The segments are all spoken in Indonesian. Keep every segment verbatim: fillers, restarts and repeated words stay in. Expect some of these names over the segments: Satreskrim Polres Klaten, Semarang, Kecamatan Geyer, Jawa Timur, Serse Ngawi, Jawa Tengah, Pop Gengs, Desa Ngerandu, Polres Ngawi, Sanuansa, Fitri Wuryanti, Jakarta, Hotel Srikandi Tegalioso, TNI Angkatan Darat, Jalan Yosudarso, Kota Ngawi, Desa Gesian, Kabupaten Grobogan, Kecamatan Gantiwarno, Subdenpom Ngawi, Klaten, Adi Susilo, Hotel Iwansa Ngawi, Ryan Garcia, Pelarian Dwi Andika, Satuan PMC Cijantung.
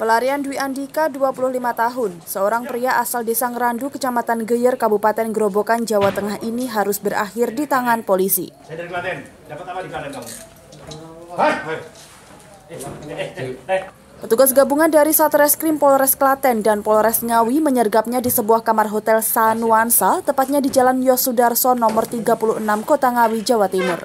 Pelarian Dwi Andika, dua puluh lima tahun, seorang pria asal Desa Ngerandu, Kecamatan Geyer, Kabupaten Grobogan, Jawa Tengah ini harus berakhir di tangan polisi. Saya dari Klaten, dapat apa di Klaten kamu? Hai, hai. Eh, eh, eh, eh. Petugas gabungan dari Satreskrim Polres Klaten dan Polres Ngawi menyergapnya di sebuah kamar hotel Sanuansa, tepatnya di Jalan Yosudarso nomor tiga puluh enam, Kota Ngawi, Jawa Timur.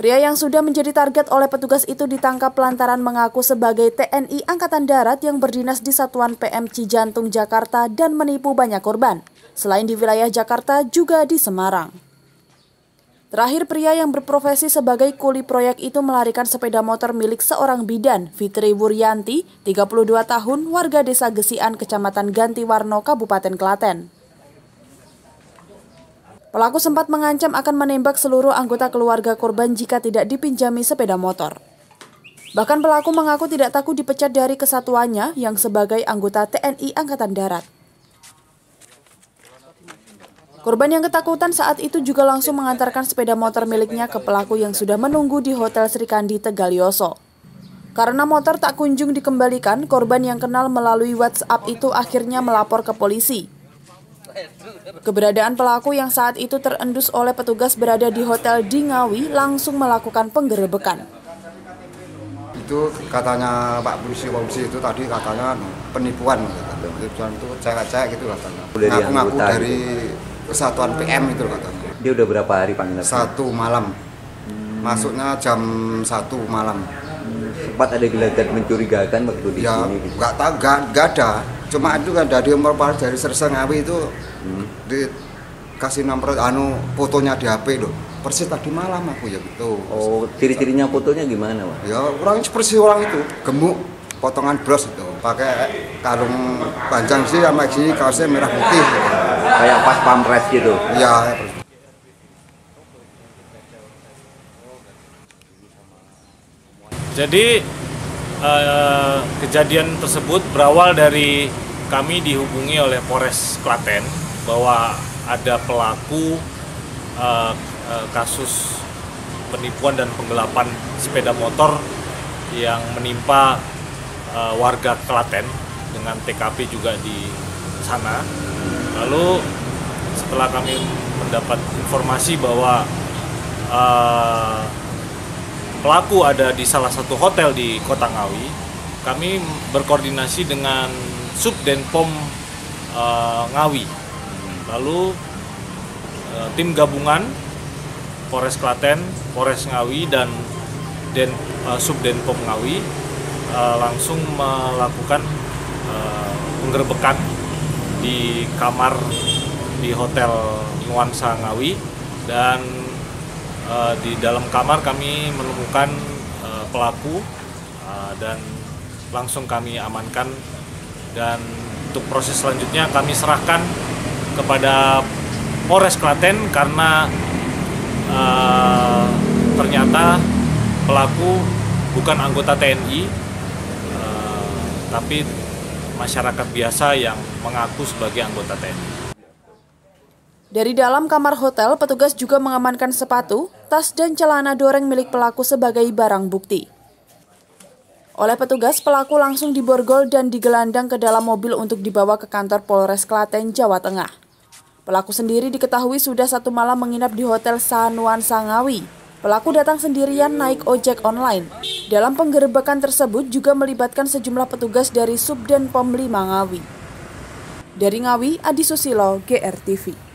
Pria yang sudah menjadi target oleh petugas itu ditangkap lantaran mengaku sebagai T N I Angkatan Darat yang berdinas di Satuan P M C Cijantung, Jakarta dan menipu banyak korban. Selain di wilayah Jakarta, juga di Semarang. Terakhir, pria yang berprofesi sebagai kuli proyek itu melarikan sepeda motor milik seorang bidan, Fitri Wuryanti, tiga puluh dua tahun, warga Desa Gesian, Kecamatan Gantiwarno, Kabupaten Klaten. Pelaku sempat mengancam akan menembak seluruh anggota keluarga korban jika tidak dipinjami sepeda motor. Bahkan pelaku mengaku tidak takut dipecat dari kesatuannya yang sebagai anggota T N I Angkatan Darat. Korban yang ketakutan saat itu juga langsung mengantarkan sepeda motor miliknya ke pelaku yang sudah menunggu di Hotel Srikandi Tegalioso. Karena motor tak kunjung dikembalikan, korban yang kenal melalui WhatsApp itu akhirnya melapor ke polisi. Keberadaan pelaku yang saat itu terendus oleh petugas berada di hotel di Ngawi langsung melakukan penggerebekan. Itu katanya Pak Polisi, Pak Polisi itu tadi katanya penipuan, penipuan itu cewek-cewek gitu katanya. Ngaku-ngaku dari Kesatuan P M itu katanya. Dia udah berapa hari panggilan? Satu malam, hmm. masuknya jam satu malam. Sempat ada gelagat mencurigakan waktu di ya, sini? Gitu. Gak tahu, gak, gak ada. Cuma itu kan dari nomor dari Serse Ngawi itu hmm. dikasih nomor anu fotonya di H P loh. Persis tadi malam aku ya gitu. Oh, ciri-cirinya fotonya gimana, Pak? Ya orang persis orang itu, gemuk, potongan bros itu, pakai kalung panjang sih sama gini, kaosnya merah putih. Kayak pas pampres gitu. Iya. Jadi Uh, kejadian tersebut berawal dari kami dihubungi oleh Polres Klaten bahwa ada pelaku uh, uh, kasus penipuan dan penggelapan sepeda motor yang menimpa uh, warga Klaten dengan T K P juga di sana. Lalu setelah kami mendapat informasi bahwa uh, pelaku ada di salah satu hotel di Kota Ngawi, kami berkoordinasi dengan Subdenpom uh, Ngawi. Lalu uh, tim gabungan Polres Klaten, Polres Ngawi, dan Den, uh, Subdenpom Ngawi uh, langsung melakukan uh, penggerbekan di kamar di Hotel Iwansa Ngawi, dan di dalam kamar kami menemukan uh, pelaku uh, dan langsung kami amankan, dan untuk proses selanjutnya kami serahkan kepada Polres Klaten karena uh, ternyata pelaku bukan anggota T N I uh, tapi masyarakat biasa yang mengaku sebagai anggota T N I. Dari dalam kamar hotel, petugas juga mengamankan sepatu, tas, dan celana doreng milik pelaku sebagai barang bukti. Oleh petugas, pelaku langsung diborgol dan digelandang ke dalam mobil untuk dibawa ke kantor Polres Klaten, Jawa Tengah. Pelaku sendiri diketahui sudah satu malam menginap di Hotel Sanuansa Ngawi. Pelaku datang sendirian naik ojek online. Dalam penggerebekan tersebut juga melibatkan sejumlah petugas dari Subdenpom lima Ngawi. Dari Ngawi, Adi Susilo, G R T V.